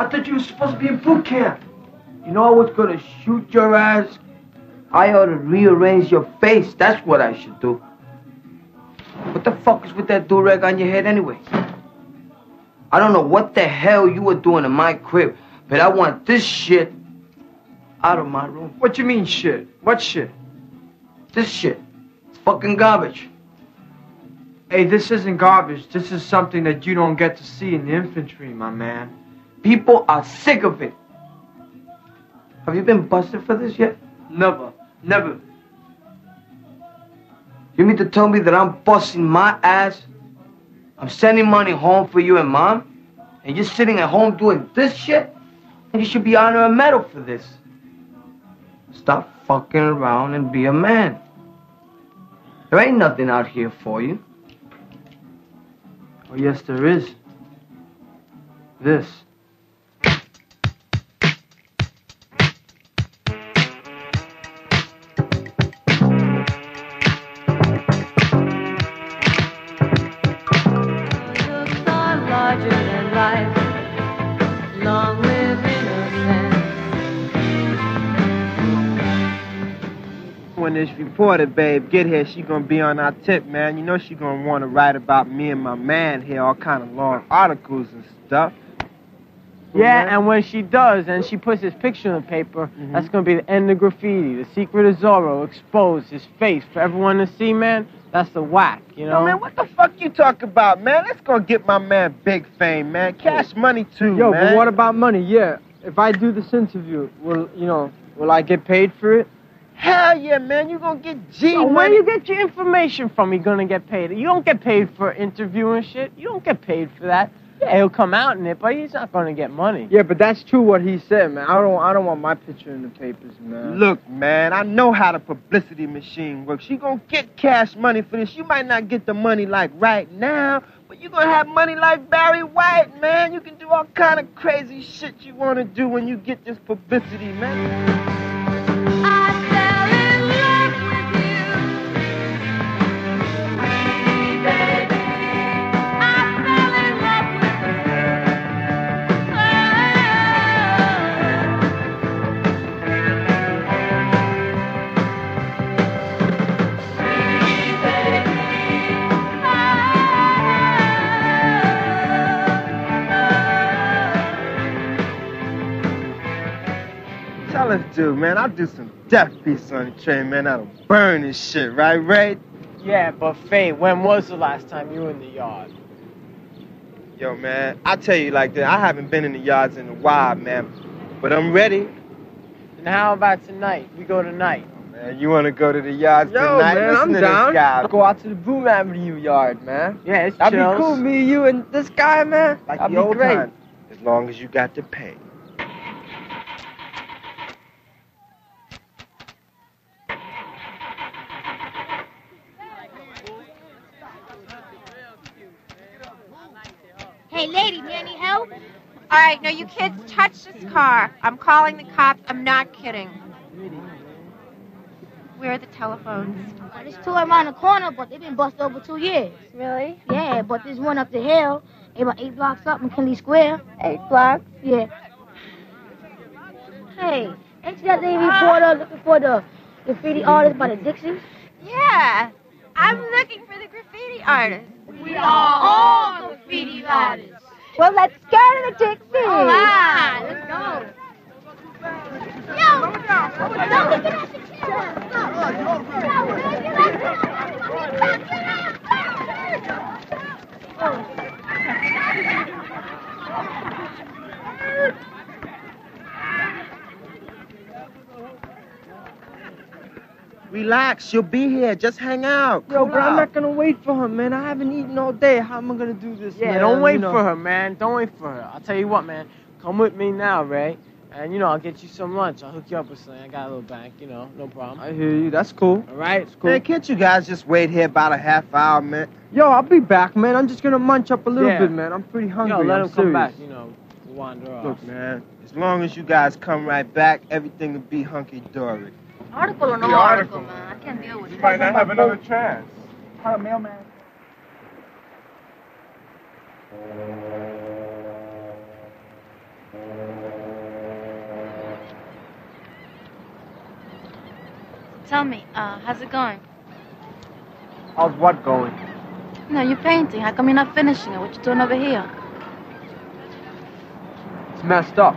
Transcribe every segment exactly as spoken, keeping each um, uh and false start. I thought you were supposed to be in boot camp. You know I was going to shoot your ass. I ought to rearrange your face. That's what I should do. What the fuck is with that do-rag on your head anyway? I don't know what the hell you were doing in my crib, but I want this shit out of my room. What you mean shit? What shit? This shit. It's fucking garbage. Hey, this isn't garbage. This is something that you don't get to see in the infantry, my man. People are sick of it. Have you been busted for this yet? Never. Never. You mean to tell me that I'm busting my ass? I'm sending money home for you and Mom? And you're sitting at home doing this shit? And you should be honored a medal for this. Stop fucking around and be a man. There ain't nothing out here for you. Oh, yes, there is. This. When this reporter, babe, get here, she gonna be on our tip, man. You know she gonna wanna write about me and my man here, all kind of long articles and stuff. Yeah, and when she does, and she puts his picture on the paper, mm-hmm. That's gonna be the end of graffiti. The secret of Zorro exposed, his face for everyone to see, man. That's the whack, you know? Yo, man, what the fuck you talk about, man? That's gonna get my man big fame, man. Cash money, too, Yo, man. Yo, but what about money? Yeah, if I do this interview, will, you know, will I get paid for it? Hell yeah, man, you gonna get G money. Yo, where you get your information from, you're gonna get paid. You don't get paid for interviewing shit. You don't get paid for that. Yeah, he'll come out in it, but he's not gonna get money. Yeah, but that's true what he said, man. I don't, I don't want my picture in the papers, man. Look, man, I know how the publicity machine works. You gonna get cash money for this. You might not get the money like right now, but you gonna have money like Barry White, man. You can do all kind of crazy shit you wanna do when you get this publicity, man. Dude, man, I'll do some death beats on the train, man. That'll burn this shit, right, Ray? Yeah, but Faye, when was the last time you were in the yard? Yo, man, I tell you like that, I haven't been in the yards in a while, man. But I'm ready. And how about tonight? We go tonight. Oh, man, you want to go to the yards Yo, tonight? Yo, man, Listen I'm to down. This guy. I'll go out to the Boom Avenue yard, man. Yeah, it's That'd chills. Be cool, me, you, and this guy, man. Like That'd the be old great. Time, as long as you got the pay. Hey, lady, do you need help? All right, no, you kids touch this car. I'm calling the cops. I'm not kidding. Where are the telephones? There's two around the corner, but they've been busted over two years. Really? Yeah, but there's one up the hill, about eight blocks up McKinley Square. Eight blocks? Yeah. Hey, ain't you that lady reporter looking for the graffiti artist by the Dixies? Yeah, I'm looking for the graffiti artist. We are all graffiti artists. Well, let's go to the Dixies. All right, let's go. Yo, don't look at the camera. Relax, she'll be here. Just hang out. Yo, but I'm not gonna wait for her, man. I haven't eaten all day. How am I gonna do this, yeah, man? Yeah, don't wait you know. for her, man. Don't wait for her. I'll tell you what, man. Come with me now, Ray. And, you know, I'll get you some lunch. I'll hook you up with something. I got a little bank, you know. No problem. I hear you. That's cool. All right? It's cool. Man, can't you guys just wait here about a half hour, man? Yo, I'll be back, man. I'm just gonna munch up a little yeah. bit, man. I'm pretty hungry. Yo, let I'm him serious. come back, you know, wander off. Look, man, as long as you guys come right back, everything will be hunky-dory. Article or no the article, article, man. I can't deal with it. You might not have another chance. Call a mailman. Tell me, uh, how's it going? How's what going? No, you're painting. How come you're not finishing it? What you doing over here? It's messed up.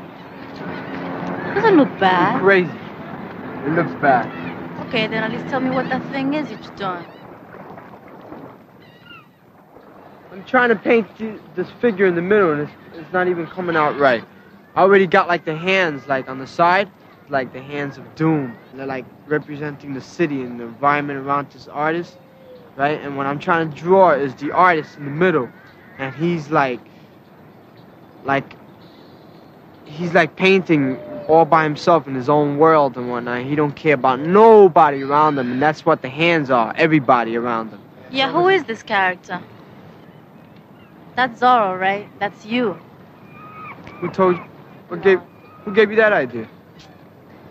It doesn't look bad. It's crazy. It looks bad. Okay, then at least tell me what that thing is that you're doing. I'm trying to paint th this figure in the middle, and it's, it's not even coming out right. I already got, like, the hands, like, on the side, like the hands of doom. And they're, like, representing the city and the environment around this artist, right? And what I'm trying to draw is the artist in the middle, and he's, like, like, he's, like, painting all by himself in his own world and whatnot. He don't care about nobody around him, and that's what the hands are, everybody around him. Yeah, who is this character? That's Zorro, right? That's you. Who told you? Who gave, who gave you that idea?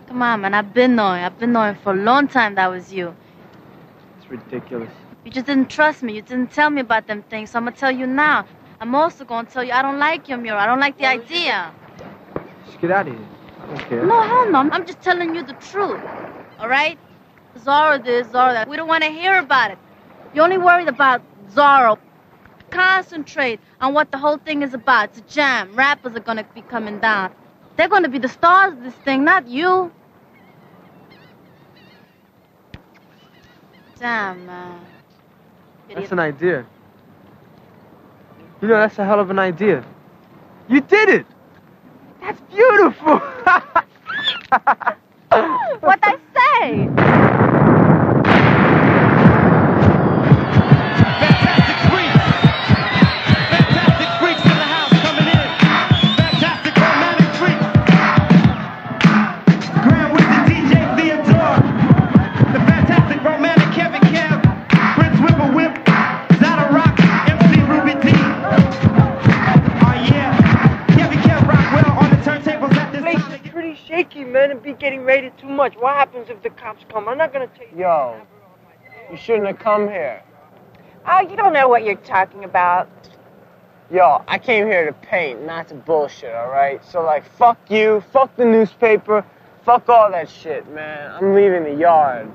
Come on, man. I've been knowing. I've been knowing for a long time that was you. It's ridiculous. You just didn't trust me. You didn't tell me about them things, so I'm going to tell you now. I'm also going to tell you I don't like your mural. I don't like the idea. Just get out of here. I don't care. No, hell no. I'm just telling you the truth, all right? Zorro this, Zorro that. We don't want to hear about it. You're only worried about Zorro. Concentrate on what the whole thing is about. It's a jam. Rappers are going to be coming down. They're going to be the stars of this thing, not you. Damn, man. Idiot. That's an idea. You know, that's a hell of an idea. You did it. That's beautiful. What'd I say? Getting raided too much. What happens if the cops come? I'm not gonna tell you. Yo, you shouldn't have come here. Oh, you don't know what you're talking about. Yo, I came here to paint, not to bullshit, all right? So, like, fuck you, fuck the newspaper, fuck all that shit, man. I'm leaving the yard.